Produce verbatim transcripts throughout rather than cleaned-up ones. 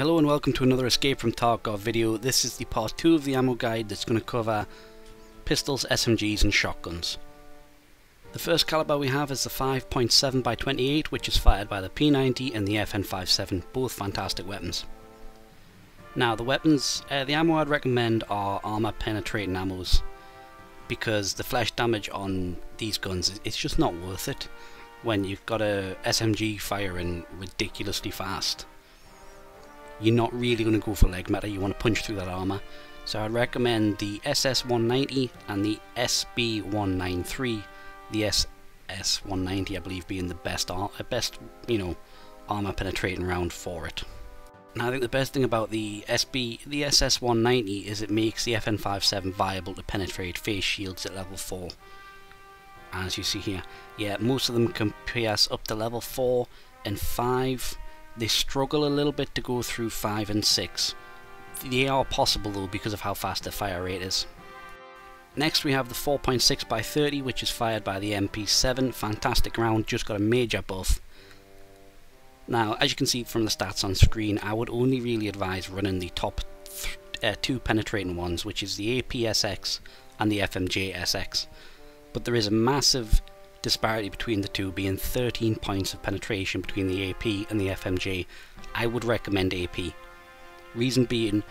Hello and welcome to another Escape from Tarkov video. This is the part two of the ammo guide that's going to cover pistols, S M Gs and shotguns. The first caliber we have is the five point seven by twenty-eight, which is fired by the P ninety and the F N fifty-seven, both fantastic weapons. Now the weapons, uh, the ammo I'd recommend are armor penetrating ammos, because the flesh damage on these guns, it's just not worth it when you've got a S M G firing ridiculously fast. You're not really going to go for leg matter, you want to punch through that armour. So I'd recommend the S S one ninety and the S B one ninety-three, the S S one ninety I believe being the best, best you know, armour penetrating round for it. Now I think the best thing about the S S one ninety is it makes the F N fifty-seven viable to penetrate face shields at level four. As you see here, yeah, most of them can pierce up to level four and five. They struggle a little bit to go through five and six. They are possible though because of how fast their fire rate is. Next we have the four point six by thirty, which is fired by the M P seven. Fantastic round, just got a major buff. Now as you can see from the stats on screen, I would only really advise running the top th uh, two penetrating ones, which is the A P S X and the F M J S X. But there is a massive disparity between the two, being thirteen points of penetration between the A P and the F M J. I would recommend A P. Reason being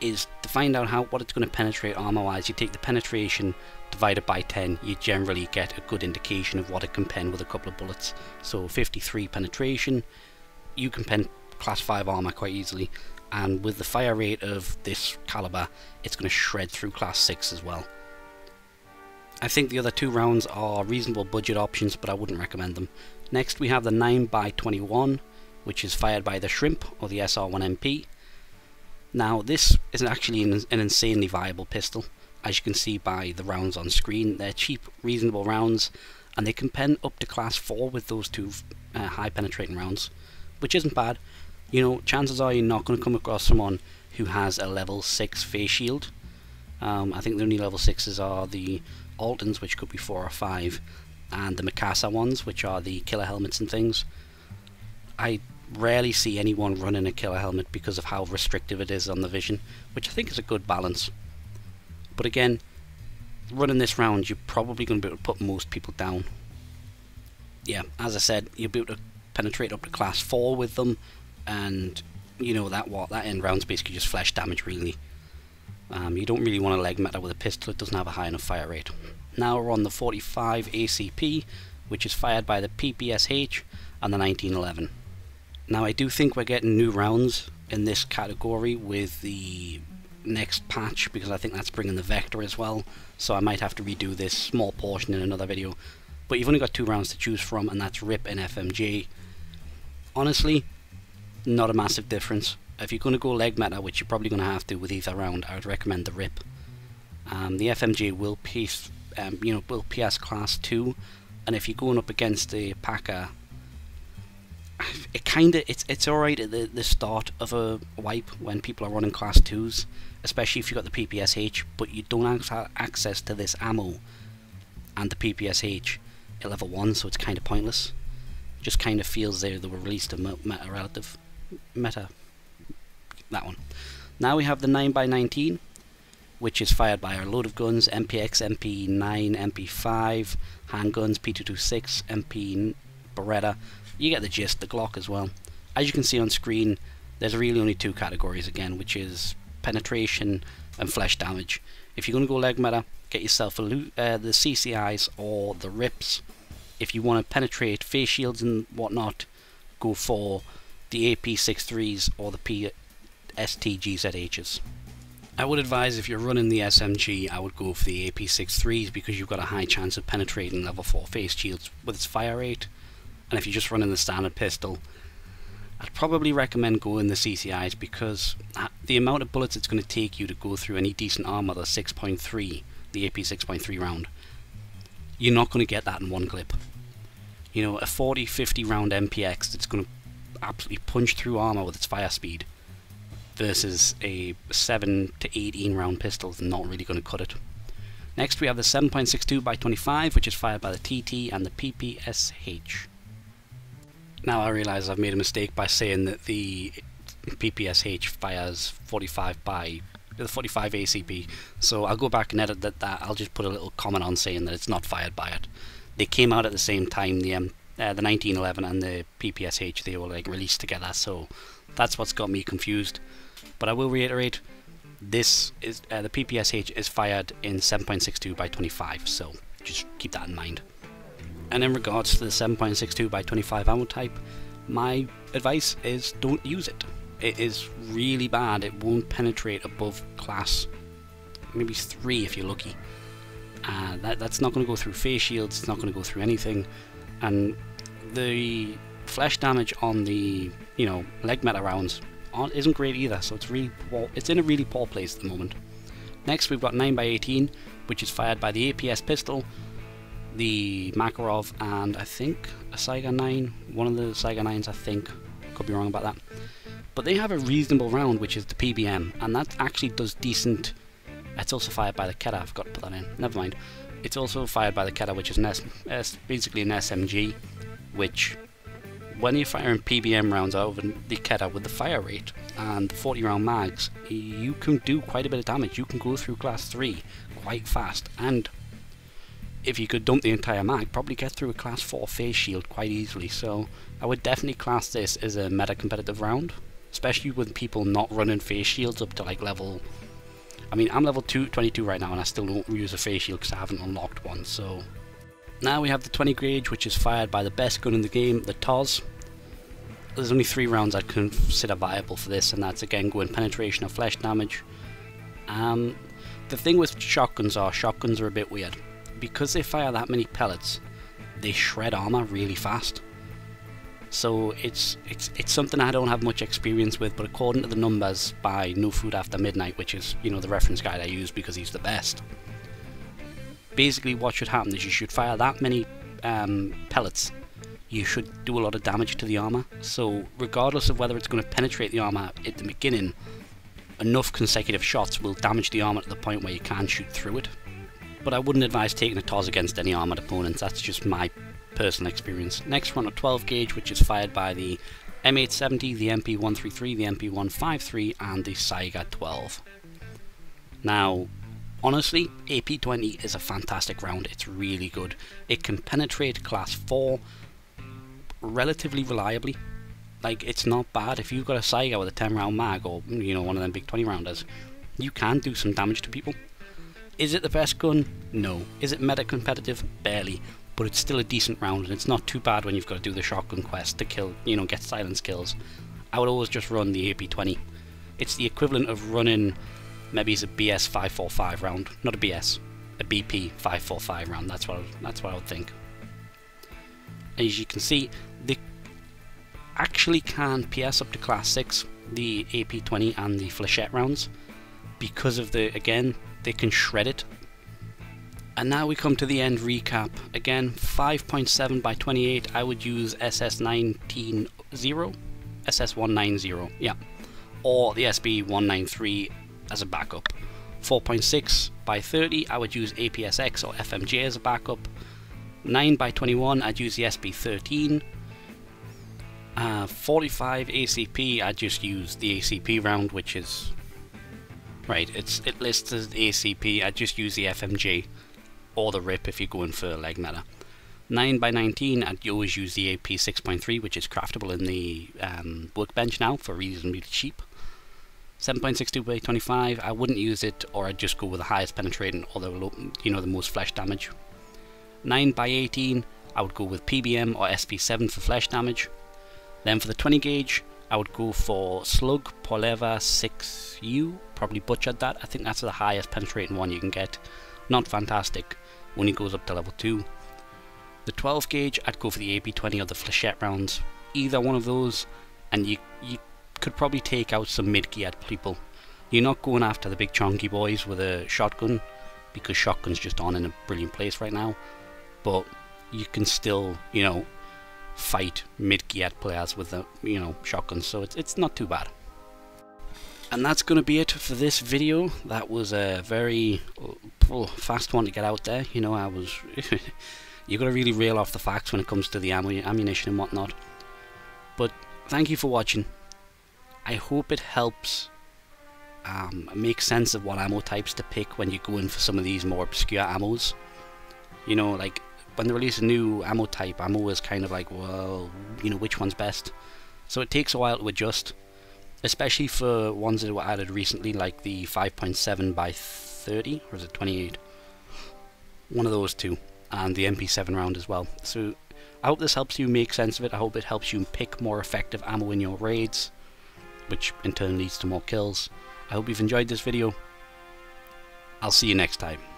is to find out how what it's going to penetrate armor wise, you take the penetration divided by ten, you generally get a good indication of what it can pen with a couple of bullets. So fifty-three penetration, you can pen class five armor quite easily, and with the fire rate of this caliber it's going to shred through class six as well. I think the other two rounds are reasonable budget options, but I wouldn't recommend them. Next we have the nine by twenty-one, which is fired by the Shrimp or the S R one M P. Now this is actually an insanely viable pistol, as you can see by the rounds on screen. They're cheap, reasonable rounds, and they can pen up to class four with those two uh, high penetrating rounds, which isn't bad. You know, chances are you're not going to come across someone who has a level six face shield. Um, I think the only level sixes are the Altons, which could be four or five, and the Mikasa ones, which are the killer helmets and things. I rarely see anyone running a killer helmet because of how restrictive it is on the vision, which I think is a good balance. But again, running this round, you're probably going to be able to put most people down. Yeah, as I said, you'll be able to penetrate up to class four with them, and you know that what that end round's basically just flesh damage, really. Um, you don't really want a leg matter with a pistol, it doesn't have a high enough fire rate. Now we're on the forty-five A C P, which is fired by the P P S H and the nineteen eleven. Now I do think we're getting new rounds in this category with the next patch, because I think that's bringing the Vector as well, so I might have to redo this small portion in another video. But you've only got two rounds to choose from, and that's Rip and F M J. Honestly, not a massive difference. If you're going to go leg matter, which you're probably going to have to with either round, I would recommend the Rip. Um, the F M J will pierce, um, you know, will pierce class two, and if you're going up against the Packer, it kind of it's it's alright at the, the start of a wipe when people are running class twos, especially if you've got the P P S H, but you don't have access to this ammo and the P P S H at level one, so it's kind of pointless. Just kind of feels they, they were released a meta relative meta. That one. Now we have the nine by nineteen, which is fired by a load of guns: M P X, M P nine, M P five, handguns, P two twenty-six, M P, Beretta. You get the gist, the Glock as well. As you can see on screen, there's really only two categories again, which is penetration and flesh damage. If you're going to go leg matter, get yourself a loot, uh, the C C Is or the Rips. If you want to penetrate face shields and whatnot, go for the A P sixty-threes or the P. S T G Z H's. I would advise if you're running the S M G, I would go for the A P sixty-threes because you've got a high chance of penetrating level four face shields with its fire rate, and if you're just running the standard pistol, I'd probably recommend going the C C Is because the amount of bullets it's going to take you to go through any decent armor, the six point three, the A P six point three round, you're not going to get that in one clip. You know, a forty fifty round M P X that's going to absolutely punch through armor with its fire speed versus a seven to eighteen round pistol is not really going to cut it. Next we have the seven point six two by twenty-five, which is fired by the T T and the P P S H. Now I realise I've made a mistake by saying that the P P S H fires forty-five by the forty-five A C P. So I'll go back and edit that, that. I'll just put a little comment on saying that it's not fired by it. They came out at the same time, the um, uh, the nineteen eleven and the P P S H. They were like released together, so that's what's got me confused. But I will reiterate, this is uh, the P P S H is fired in seven point six two by twenty-five, so just keep that in mind. And in regards to the seven point six two by twenty-five ammo type, my advice is don't use it. It is really bad. It won't penetrate above class maybe three if you're lucky. Uh, that, that's not going to go through face shields, it's not going to go through anything, and the flesh damage on the, you know, leg metal rounds aren't, isn't great either, so it's really poor, it's in a really poor place at the moment. Next we've got nine by eighteen, which is fired by the A P S pistol, the Makarov, and I think a Saiga nine, one of the Saiga nines I think, could be wrong about that. But they have a reasonable round, which is the P B M, and that actually does decent. It's also fired by the Keta, I forgot to put that in, never mind. It's also fired by the Keta, which is an S, S, basically an S M G, which when you're firing P B M rounds out of the Keta with the fire rate and the forty round mags, you can do quite a bit of damage. You can go through class three quite fast, and if you could dump the entire mag, probably get through a class four face shield quite easily. So I would definitely class this as a meta competitive round, especially with people not running face shields up to like level, I mean, I'm level two twenty-two right now and I still don't use a face shield because I haven't unlocked one. So now we have the twenty gauge, which is fired by the best gun in the game, the T O S. There's only three rounds I'd consider viable for this, and that's again going penetration or flesh damage. Um, the thing with shotguns are, shotguns are a bit weird. Because they fire that many pellets, they shred armor really fast. So it's it's it's something I don't have much experience with, but according to the numbers by No Food After Midnight, which is, you know, the reference guide I use because he's the best, basically what should happen is you should fire that many um, pellets, you should do a lot of damage to the armor. So regardless of whether it's going to penetrate the armor at the beginning, enough consecutive shots will damage the armor to the point where you can shoot through it. But I wouldn't advise taking a T O S against any armored opponents. That's just my personal experience. Next we're on a twelve gauge, which is fired by the M eight seventy, the M P one thirty-three, the M P one fifty-three and the Saiga twelve. Now honestly, A P twenty is a fantastic round. It's really good. It can penetrate class four relatively reliably. Like, it's not bad. If you've got a Saiga with a ten round mag, or, you know, one of them big twenty rounders, you can do some damage to people. Is it the best gun? No. Is it meta competitive? Barely. But it's still a decent round, and it's not too bad when you've got to do the shotgun quest to kill, you know, get silence kills. I would always just run the A P twenty. It's the equivalent of running, maybe it's a B S five forty-five round, not a B S, a B P five forty-five round. That's what I, that's what I would think. As you can see, they actually can P S up to class six, the A P twenty and the flechette rounds, because of the, again, they can shred it. And now we come to the end recap. Again, five point seven by twenty-eight, I would use S S one ninety, S S one ninety, yeah, or the S B one ninety-three as a backup. four point six by thirty, I would use A P S X or F M J as a backup. nine by twenty-one, I'd use the S B thirteen. Uh, forty-five A C P, I'd just use the A C P round, which is, right, it's, it lists as A C P, I'd just use the F M J. Or the Rip if you're going for leg meta. nine by nineteen, I'd always use the A P six point three, which is craftable in the um, workbench now for reasonably cheap. seven point six two by twenty-five, I wouldn't use it, or I'd just go with the highest penetrating or the low, you know, the most flesh damage. nine by eighteen, I would go with P B M or S P seven for flesh damage. Then for the twenty gauge, I would go for Slug Poleva six U, probably butchered that. I think that's the highest penetrating one you can get. Not fantastic when it goes up to level two. The twelve gauge, I'd go for the A P twenty or the flechette rounds, either one of those, and you you could probably take out some mid-geared people. You're not going after the big chonky boys with a shotgun, because shotguns just aren't in a brilliant place right now, but you can still, you know, fight mid-geared players with the, you know, shotguns, so it's, it's not too bad. And that's going to be it for this video. That was a very oh, fast one to get out there. You know, I was... you've got to really reel off the facts when it comes to the ammo, ammunition and whatnot. But thank you for watching. I hope it helps um, make sense of what ammo types to pick when you're going for some of these more obscure ammos. You know, like when they release a new ammo type, I'm always kind of like, well, you know, which one's best? So it takes a while to adjust, especially for ones that were added recently, like the five point seven by thirty, or is it twenty-eight? One of those two, and the M P seven round as well. So I hope this helps you make sense of it. I hope it helps you pick more effective ammo in your raids, which in turn leads to more kills. I hope you've enjoyed this video. I'll see you next time.